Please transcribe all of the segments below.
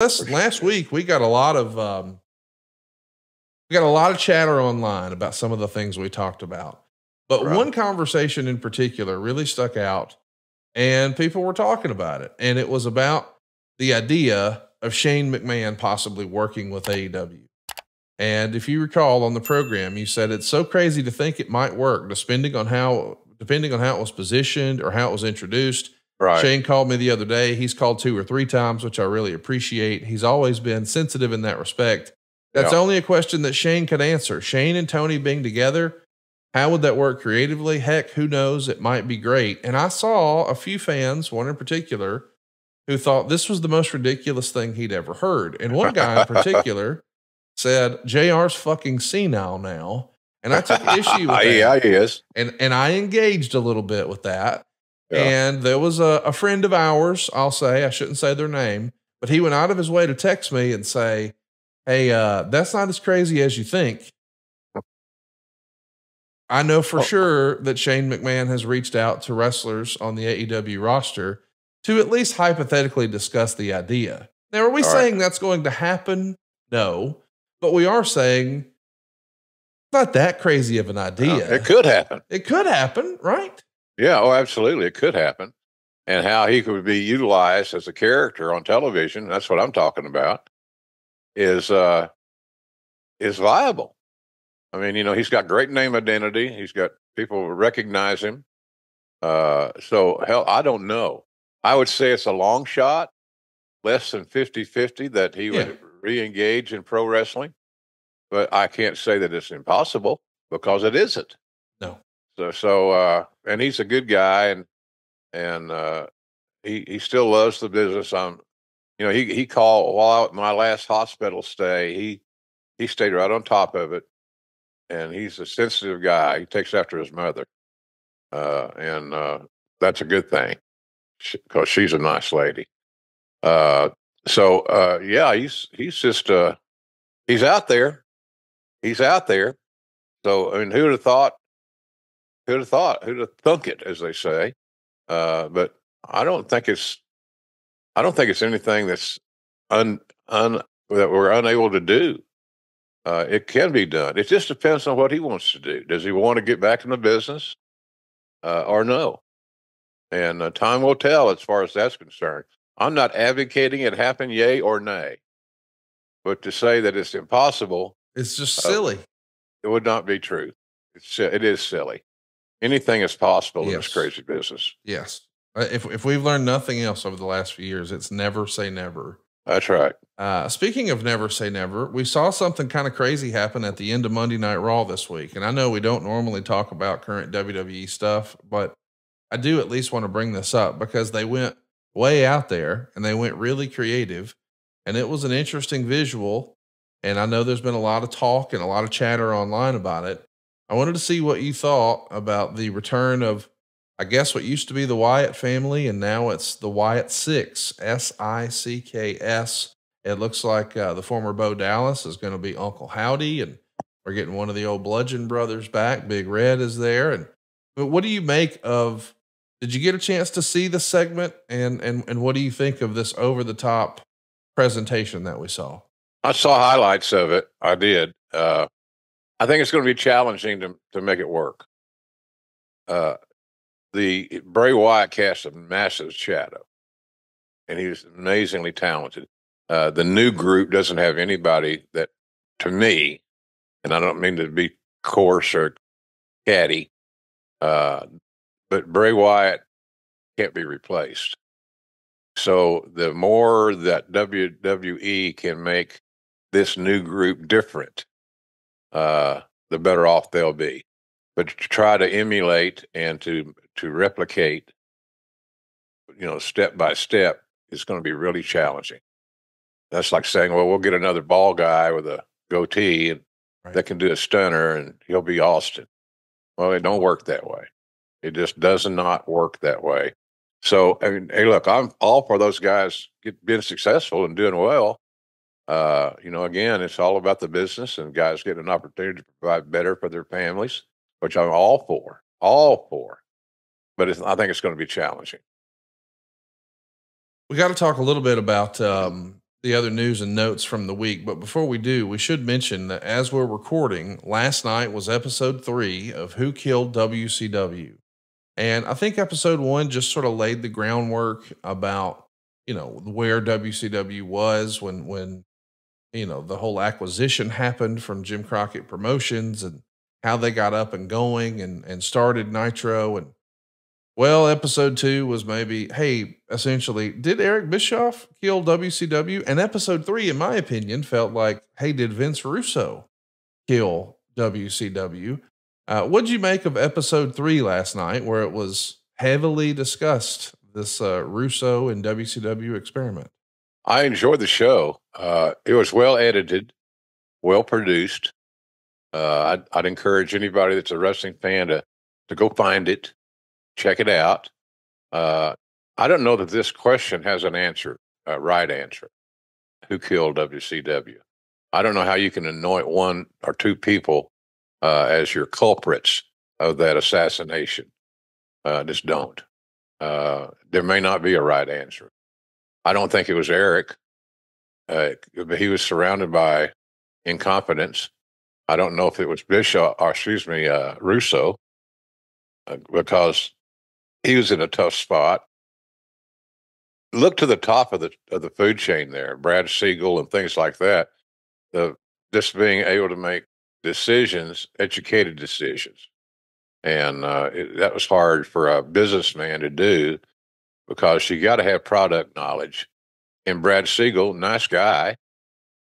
Last week we got a lot of chatter online about some of the things we talked about, but one conversation in particular really stuck out, and people were talking about it, and it was about the idea of Shane McMahon possibly working with AEW. And if you recall on the program, you said it's so crazy to think it might work, depending on how it was positioned or how it was introduced. Right. Shane called me the other day. He's called 2 or 3 times, which I really appreciate. He's always been sensitive in that respect. That's only a question that Shane could answer. Shane and Tony being together, how would that work creatively? Heck, who knows? It might be great. And I saw a few fans, one in particular, who thought this was the most ridiculous thing he'd ever heard. And one guy in particular said, JR's fucking senile now. And I took issue with that. Yeah, he is. And I engaged a little bit with that. Yeah. And there was a friend of ours, I'll say, I shouldn't say their name, but he went out of his way to text me and say, hey, that's not as crazy as you think. I know for sure that Shane McMahon has reached out to wrestlers on the AEW roster to at least hypothetically discuss the idea. Now, are we saying that's going to happen? No, but we are saying it's not that crazy of an idea. No, it could happen. It could happen, right? Yeah, oh, absolutely. It could happen. And how he could be utilized as a character on television, that's what I'm talking about, is viable. I mean, you know, he's got great name identity. He's got people recognize him. So, hell, I don't know. I would say it's a long shot, less than 50-50 that he would re-engage in pro wrestling. But I can't say that it's impossible because it isn't. No. So, and he's a good guy, and he still loves the business. You know, he called while my last hospital stay. He stayed right on top of it, and he's a sensitive guy. He takes after his mother, and that's a good thing because she's a nice lady. So yeah, he's just he's out there, So I mean, who'd have thought? Who'd have thought? Who'd have thunk it, as they say? But I don't think it's anything that's that we're unable to do. It can be done. It just depends on what he wants to do. Does he want to get back in the business or no? And time will tell as far as that's concerned. I'm not advocating it happen, yay or nay. But to say that it's impossible, it's just silly. It would not be true. It is silly. Anything is possible in this crazy business. Yes. If we've learned nothing else over the last few years, it's never say never. That's right. Speaking of never say never, we saw something kind of crazy happen at the end of Monday Night Raw this week. And I know we don't normally talk about current WWE stuff, but I do at least want to bring this up because they went way out there and they went really creative, and it was an interesting visual. And I know there's been a lot of talk and a lot of chatter online about it. I wanted to see what you thought about the return of, I guess, what used to be the Wyatt family, and now it's the Wyatt Six, SICKS. It looks like the former Beau Dallas is going to be Uncle Howdy, and we're getting one of the old Bludgeon Brothers back. Big Red is there. And but what do you make of, did you get a chance to see the segment? And what do you think of this over-the-top presentation that we saw? I saw highlights of it. I did. I think it's going to be challenging to make it work. The Bray Wyatt cast a massive shadow, and he was amazingly talented. The new group doesn't have anybody that, to me, and I don't mean to be coarse or catty, but Bray Wyatt can't be replaced. So the more that WWE can make this new group different, the better off they'll be. But to try to emulate and to replicate, you know, step by step, is going to be really challenging. That's like saying, well, we'll get another ball guy with a goatee and that can do a stunner and he'll be Austin. Well, it don't work that way. It just does not work that way. So, I mean, hey, look, I'm all for those guys being successful and doing well. You know, again, it's all about the business and guys getting an opportunity to provide better for their families, which I'm all for, but I think it's going to be challenging. We got to talk a little bit about, the other news and notes from the week. But before we do, we should mention that as we're recording, last night was episode 3 of Who Killed WCW. And I think episode 1 just sort of laid the groundwork about, you know, where WCW was when, you know, the whole acquisition happened from Jim Crockett Promotions and how they got up and going and started Nitro. And well, episode 2 was maybe, hey, essentially, did Eric Bischoff kill WCW? And episode 3, in my opinion, felt like, hey, did Vince Russo kill WCW? What'd you make of episode 3 last night, where it was heavily discussed, this Russo and WCW experiment? I enjoyed the show. It was well edited, well produced. I'd encourage anybody that's a wrestling fan to go find it, check it out. I don't know that this question has an answer, a right answer. Who killed WCW? I don't know how you can anoint one or two people as your culprits of that assassination. Just don't. There may not be a right answer. I don't think it was Eric, but he was surrounded by incompetence. I don't know if it was Bischoff, or excuse me, Russo, because he was in a tough spot. Look to the top of the food chain there, Brad Siegel and things like that. Just being able to make decisions, educated decisions. And that was hard for a businessman to do, because you got to have product knowledge. And Brad Siegel, nice guy,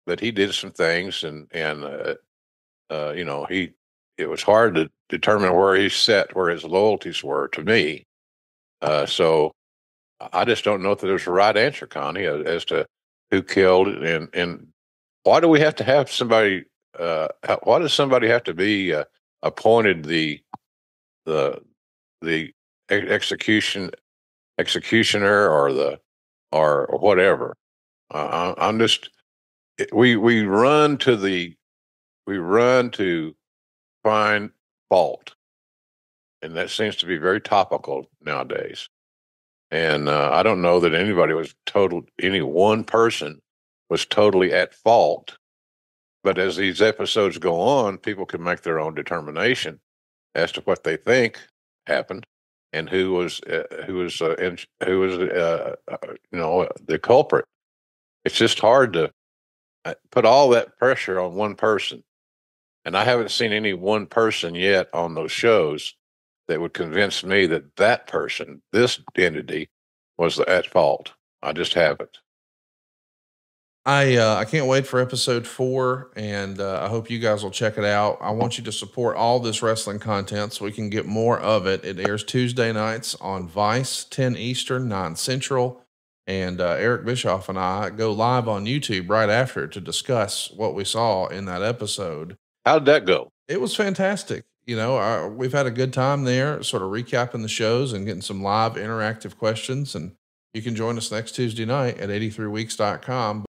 but he did some things, and you know, it was hard to determine where his loyalties were, to me. So I just don't know if there's a right answer, Connie, as to who killed and why do we have to have somebody? Why does somebody have to be appointed the executioner or whatever? I'm just, we run to find fault, and that seems to be very topical nowadays. And I don't know that any one person was totally at fault. But as these episodes go on, people can make their own determination as to what they think happened and who was the culprit. It's just hard to put all that pressure on one person. And I haven't seen any one person yet on those shows that would convince me that person, this entity, was at fault. I just haven't. I can't wait for episode 4, and I hope you guys will check it out. I want you to support all this wrestling content so we can get more of it. It airs Tuesday nights on Vice, 10 Eastern, 9 Central. And Eric Bischoff and I go live on YouTube right after to discuss what we saw in that episode. How did that go? It was fantastic. You know, we've had a good time there, sort of recapping the shows and getting some live interactive questions. And you can join us next Tuesday night at 83weeks.com.